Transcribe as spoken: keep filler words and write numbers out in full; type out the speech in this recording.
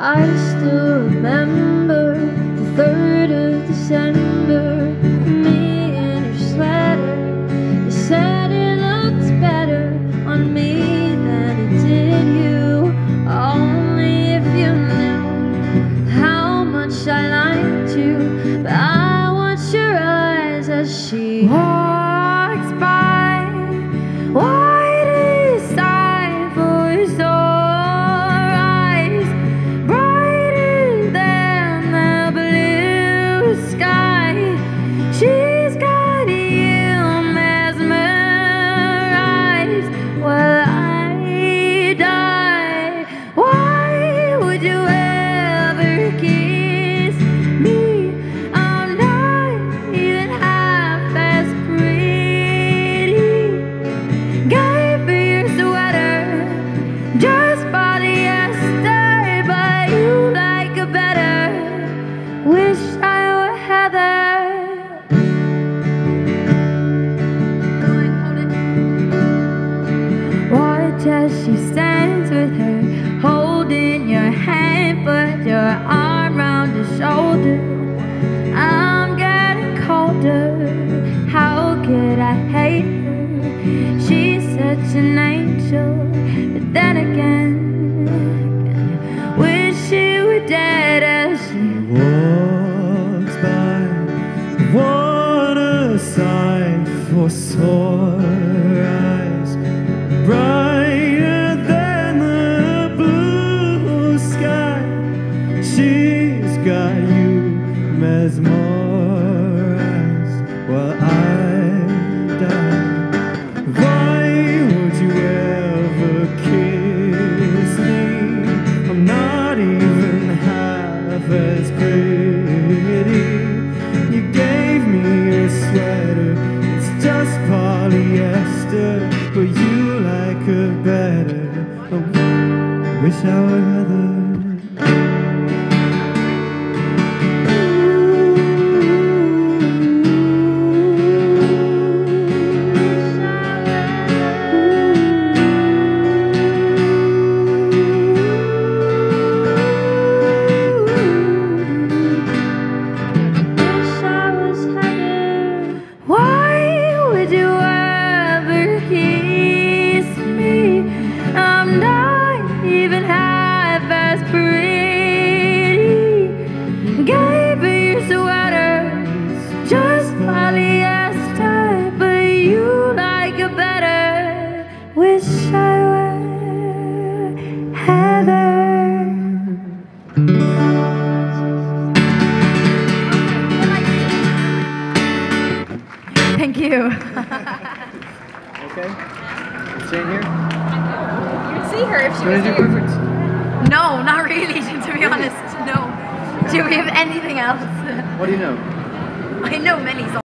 I still remember the third of December, me in your sweater. You said it looked better on me than it did you. Only if you knew how much I liked you. But I watched your eyes as she walks by. Why do you sigh for your soul? Wish I were Heather. What does she stands with her, holding your hand, put your arm round her shoulder. I'm getting colder. How could I hate her? She's such an angel, but then again, wish she were dead as she was. Sigh for sore eyes, brighter than the blue sky. She's got you mesmerized while I die. Why would you ever kiss me? I'm not even half as pretty. You gave me your sweat. It's just polyester, but you like her better. I wish I were Heather. Wish I were Heather. Thank you. Okay. Stay here. You'd see her if she was here. No, not really, to be honest. No. Do we have anything else? What do you know? I know many songs.